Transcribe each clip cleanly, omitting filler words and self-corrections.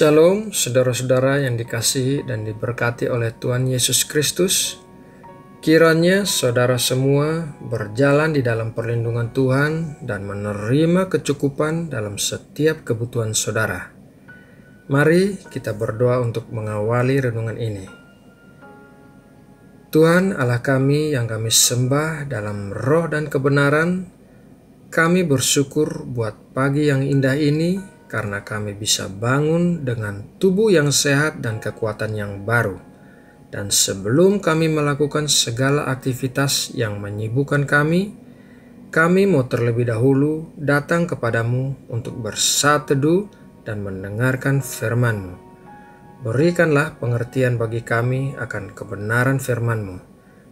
Shalom, saudara-saudara yang dikasihi dan diberkati oleh Tuhan Yesus Kristus. Kiranya saudara semua berjalan di dalam perlindungan Tuhan dan menerima kecukupan dalam setiap kebutuhan saudara. Mari kita berdoa untuk mengawali renungan ini. Tuhan Allah kami yang kami sembah dalam roh dan kebenaran, kami bersyukur buat pagi yang indah ini, karena kami bisa bangun dengan tubuh yang sehat dan kekuatan yang baru. Dan sebelum kami melakukan segala aktivitas yang menyibukkan kami, kami mau terlebih dahulu datang kepadamu untuk bersatu teduh dan mendengarkan firman-Mu. Berikanlah pengertian bagi kami akan kebenaran firman-Mu.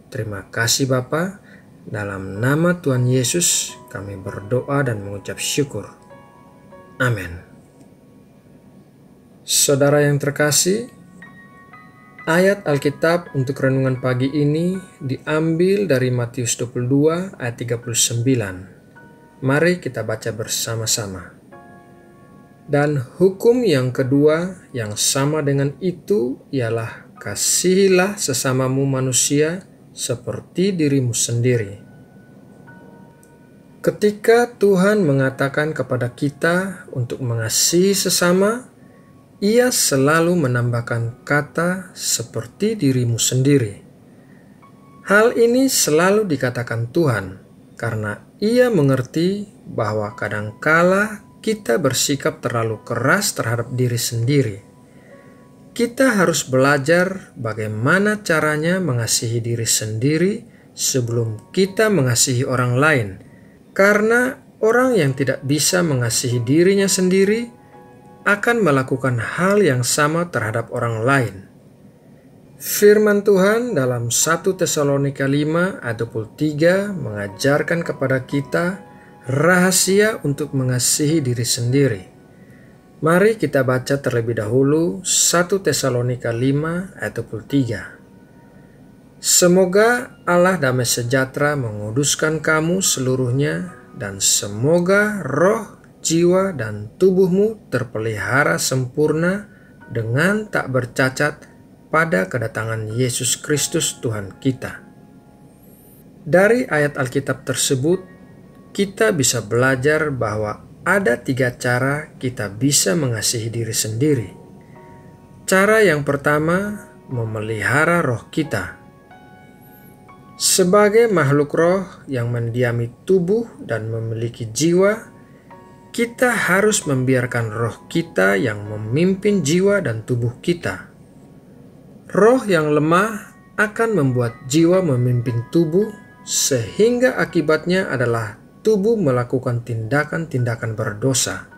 Terima kasih Bapa. Dalam nama Tuhan Yesus kami berdoa dan mengucap syukur. Amin. Saudara yang terkasih, ayat Alkitab untuk renungan pagi ini diambil dari Matius 22 ayat 39. Mari kita baca bersama-sama. Dan hukum yang kedua yang sama dengan itu ialah kasihilah sesamamu manusia seperti dirimu sendiri. Ketika Tuhan mengatakan kepada kita untuk mengasihi sesama, Ia selalu menambahkan kata seperti dirimu sendiri. Hal ini selalu dikatakan Tuhan karena Ia mengerti bahwa kadangkala kita bersikap terlalu keras terhadap diri sendiri. Kita harus belajar bagaimana caranya mengasihi diri sendiri sebelum kita mengasihi orang lain, karena orang yang tidak bisa mengasihi dirinya sendiri akan melakukan hal yang sama terhadap orang lain. Firman Tuhan dalam 1 Tesalonika 5 ayat 23 mengajarkan kepada kita rahasia untuk mengasihi diri sendiri. Mari kita baca terlebih dahulu 1 Tesalonika 5 ayat 23. Semoga Allah damai sejahtera menguduskan kamu seluruhnya, dan semoga roh, jiwa dan tubuhmu terpelihara sempurna dengan tak bercacat pada kedatangan Yesus Kristus Tuhan kita. Dari ayat Alkitab tersebut, kita bisa belajar bahwa ada tiga cara kita bisa mengasihi diri sendiri. Cara yang pertama, memelihara roh kita. Sebagai makhluk roh yang mendiami tubuh dan memiliki jiwa, kita harus membiarkan roh kita yang memimpin jiwa dan tubuh kita. Roh yang lemah akan membuat jiwa memimpin tubuh, sehingga akibatnya adalah tubuh melakukan tindakan-tindakan berdosa.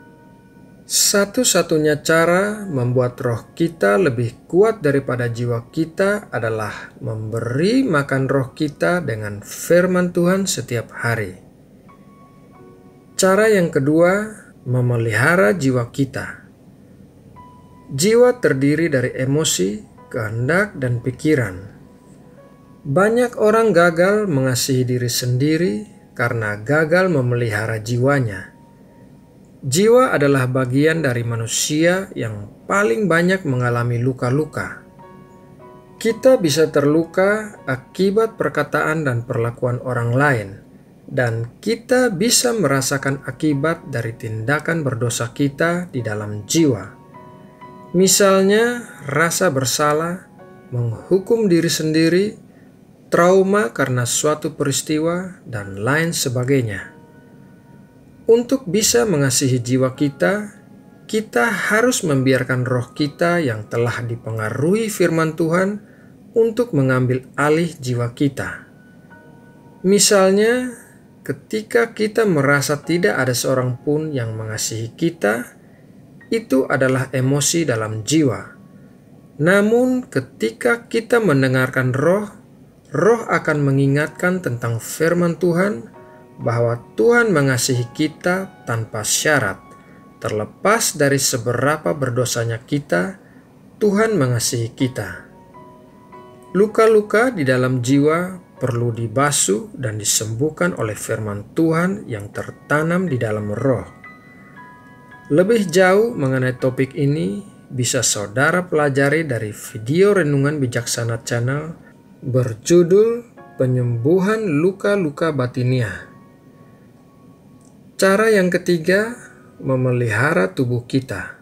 Satu-satunya cara membuat roh kita lebih kuat daripada jiwa kita adalah memberi makan roh kita dengan firman Tuhan setiap hari. Cara yang kedua, memelihara jiwa kita. Jiwa terdiri dari emosi, kehendak, dan pikiran. Banyak orang gagal mengasihi diri sendiri karena gagal memelihara jiwanya. Jiwa adalah bagian dari manusia yang paling banyak mengalami luka-luka. Kita bisa terluka akibat perkataan dan perlakuan orang lain, dan kita bisa merasakan akibat dari tindakan berdosa kita di dalam jiwa. Misalnya, rasa bersalah, menghukum diri sendiri, trauma karena suatu peristiwa, dan lain sebagainya. Untuk bisa mengasihi jiwa kita, kita harus membiarkan roh kita yang telah dipengaruhi firman Tuhan untuk mengambil alih jiwa kita. Misalnya, ketika kita merasa tidak ada seorang pun yang mengasihi kita, itu adalah emosi dalam jiwa. Namun ketika kita mendengarkan roh akan mengingatkan tentang firman Tuhan bahwa Tuhan mengasihi kita tanpa syarat. Terlepas dari seberapa berdosanya kita, Tuhan mengasihi kita. Luka-luka di dalam jiwa perlu dibasuh dan disembuhkan oleh firman Tuhan yang tertanam di dalam roh. Lebih jauh mengenai topik ini, bisa saudara pelajari dari video Renungan Bijaksana Channel berjudul Penyembuhan Luka-Luka Batinia. Cara yang ketiga, memelihara tubuh kita.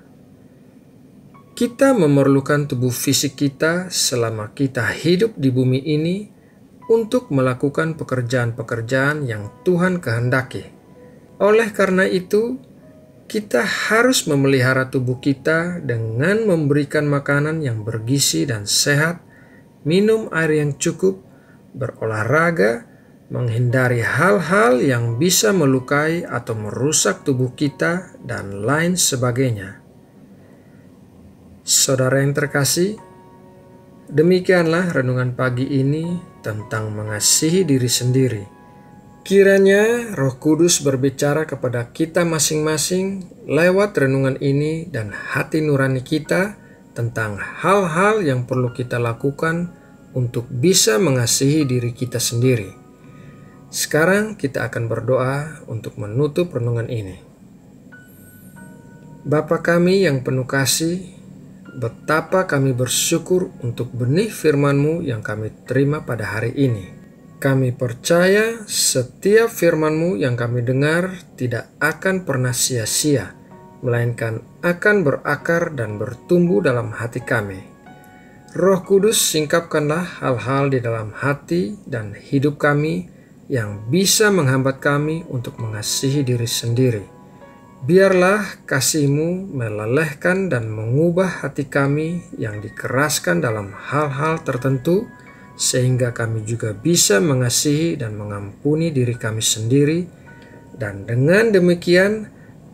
Kita memerlukan tubuh fisik kita selama kita hidup di bumi ini untuk melakukan pekerjaan-pekerjaan yang Tuhan kehendaki. Oleh karena itu, kita harus memelihara tubuh kita dengan memberikan makanan yang bergizi dan sehat, minum air yang cukup, berolahraga, menghindari hal-hal yang bisa melukai atau merusak tubuh kita, dan lain sebagainya. Saudara yang terkasih, demikianlah renungan pagi ini tentang mengasihi diri sendiri. Kiranya Roh Kudus berbicara kepada kita masing-masing lewat renungan ini dan hati nurani kita tentang hal-hal yang perlu kita lakukan untuk bisa mengasihi diri kita sendiri. Sekarang kita akan berdoa untuk menutup renungan ini. Bapa kami yang penuh kasih, betapa kami bersyukur untuk benih firman-Mu yang kami terima pada hari ini. Kami percaya setiap firman-Mu yang kami dengar tidak akan pernah sia-sia, melainkan akan berakar dan bertumbuh dalam hati kami. Roh Kudus, singkapkanlah hal-hal di dalam hati dan hidup kami yang bisa menghambat kami untuk mengasihi diri sendiri. Biarlah kasih-Mu melelehkan dan mengubah hati kami yang dikeraskan dalam hal-hal tertentu, sehingga kami juga bisa mengasihi dan mengampuni diri kami sendiri, dan dengan demikian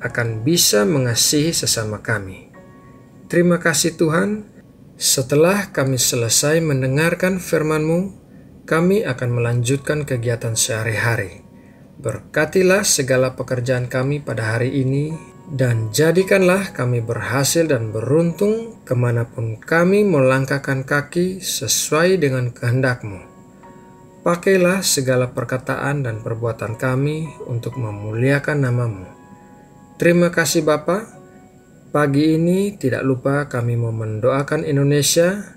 akan bisa mengasihi sesama kami. Terima kasih Tuhan, setelah kami selesai mendengarkan firman-Mu, kami akan melanjutkan kegiatan sehari-hari. Berkatilah segala pekerjaan kami pada hari ini, dan jadikanlah kami berhasil dan beruntung kemanapun kami melangkahkan kaki sesuai dengan kehendak-Mu. Pakailah segala perkataan dan perbuatan kami untuk memuliakan nama-Mu. Terima kasih Bapa. Pagi ini tidak lupa kami mau mendoakan Indonesia.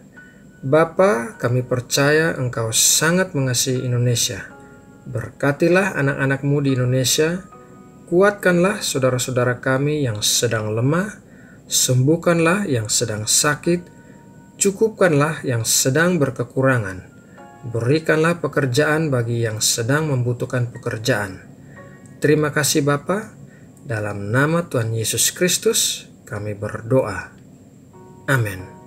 Bapa, kami percaya Engkau sangat mengasihi Indonesia. Berkatilah anak-anak-Mu di Indonesia. Kuatkanlah saudara-saudara kami yang sedang lemah, sembuhkanlah yang sedang sakit, cukupkanlah yang sedang berkekurangan, berikanlah pekerjaan bagi yang sedang membutuhkan pekerjaan. Terima kasih Bapa, dalam nama Tuhan Yesus Kristus kami berdoa. Amin.